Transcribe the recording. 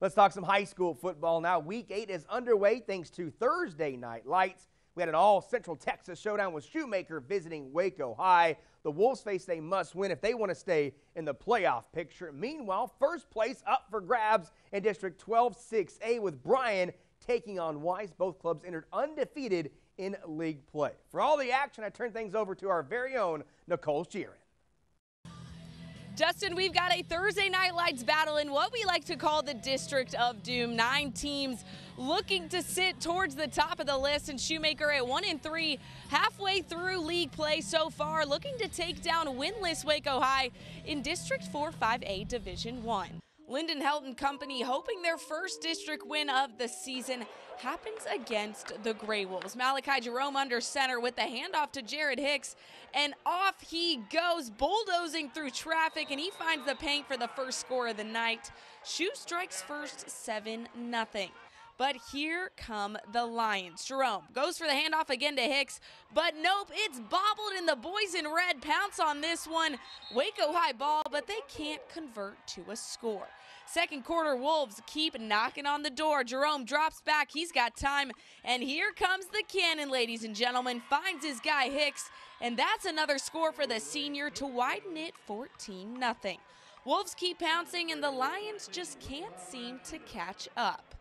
Let's talk some high school football now. Week 8 is underway thanks to Thursday Night Lights. We had an all-Central Texas showdown with Shoemaker visiting Waco High. The Wolves face a must-win if they want to stay in the playoff picture. Meanwhile, first place up for grabs in District 12-6A with Bryan taking on Wise. Both clubs entered undefeated in league play. For all the action, I turn things over to our very own Nicole Sheeran. Justin, we've got a Thursday Night Lights battle in what we like to call the District of Doom. 9 teams looking to sit towards the top of the list, and Shoemaker at 1-3, halfway through league play so far, looking to take down winless Waco High in District 4-5A Division 1. Lyndon Helton Company hoping their first district win of the season happens against the Grey Wolves. Malachi Jerome under center with the handoff to Jared Hicks, and off he goes, bulldozing through traffic, and he finds the paint for the first score of the night. Shoe strikes first, 7-0. But here come the Lions. Jerome goes for the handoff again to Hicks, but nope, it's bobbled, and the boys in red pounce on this one. Waco High ball, but they can't convert to a score. Second quarter, Wolves keep knocking on the door. Jerome drops back, he's got time, and here comes the cannon, ladies and gentlemen. Finds his guy Hicks, and that's another score for the senior to widen it 14-0. Wolves keep pouncing, and the Lions just can't seem to catch up.